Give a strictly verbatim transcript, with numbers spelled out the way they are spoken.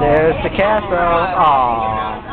There's the Castro. Aww.